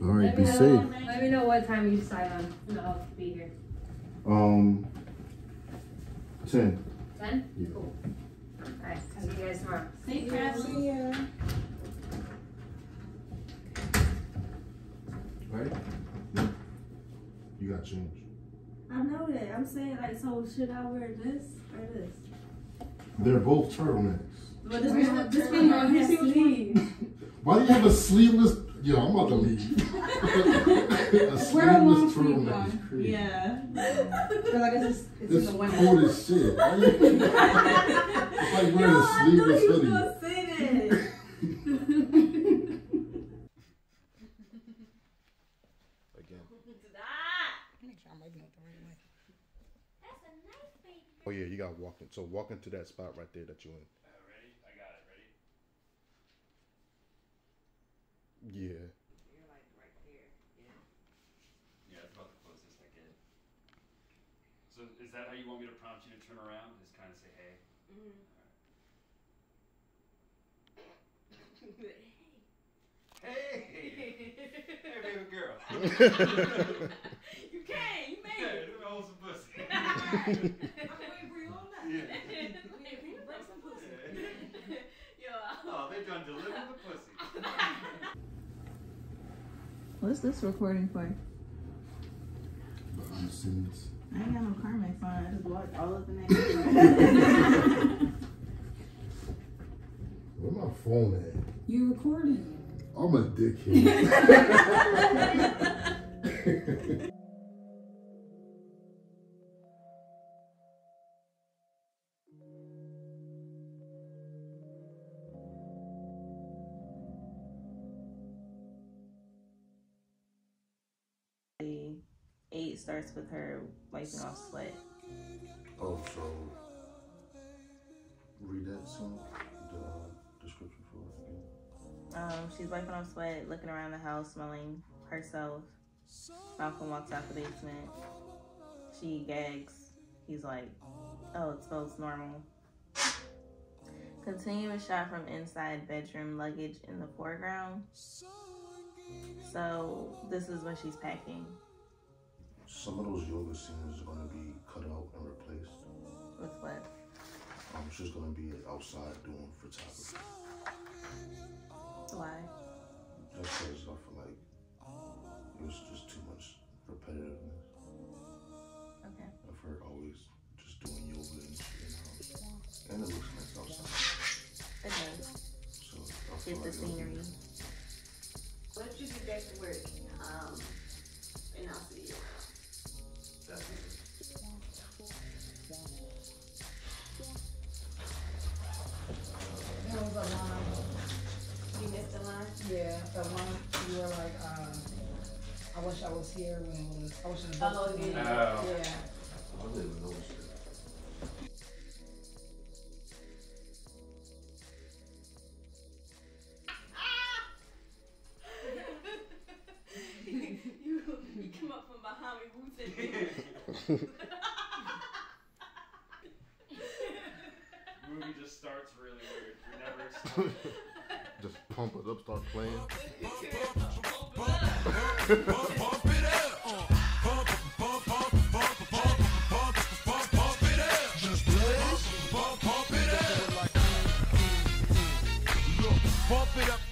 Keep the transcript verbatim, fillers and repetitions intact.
All right, be safe. Let me know what time you decide on, and I'll be here. Um, ten. ten? Yeah. Cool. All right, see you guys tomorrow. See you guys. See ya. Right? You got change. I know that. I'm saying, like, so should I wear this or this? They're both turtlenecks. Well, this one, this one has sleeves. Why do you have a sleeveless? Yo, I'm about to leave. A sleeveless turtleneck is crazy. Yeah. But like it's just, it's just one. It's cold as shit. Why you, it's like wearing Yo, a sleeveless hoodie. I knew you was gonna say that. Oh yeah, you gotta walk in. So walk into that spot right there that you're in. Uh, ready? I got it. Ready? Yeah. You're like right there. Yeah. Yeah, that's about the closest I get. So is that how you want me to prompt you to turn around? Just kind of say, hey. Mm-hmm. All right. Hey. Hey. Hey, baby girl. You came. You made it. Yeah, hold some pussy. I'm waiting for you all night. Yeah. Can you break some pussy? Yeah. Yo. Oh, they done delivered the pussy. What's this recording for? I'm serious. I ain't got no Carmex on. I just blocked all of the next. Where my phone at? You recording? I'm a dickhead. Eight starts with her wiping off sweat. Oh, so read that song, the description for it again. Um, she's wiping off sweat, looking around the house, smelling herself. Malcolm walks out the basement. She gags. He's like, "Oh, it smells normal." Continuous shot from inside bedroom, luggage in the foreground. So this is when she's packing. Some of those yoga scenes are going to be cut out and replaced. With what? Um, she's going to be outside doing photography. Why? Just because I feel like it was just too much repetitiveness. Okay. Of her always just doing yoga and shit. And it looks nice outside. It does. So I feel like the scenery. Why don't you get back to work? Um, and I'll see you. That's it. That was a line. You missed the line? Yeah, the line. You were like, um, I wish I was here when it was. I wish I was here. Oh, yeah. Uh, yeah. I don't even know what. Movie just starts really weird. We never start. Just pump it up, start playing. Pump it up. Pump, pump, pump, pump, pump, pump, pump, pump it up. Just pump, pump it up. Look, pump it up.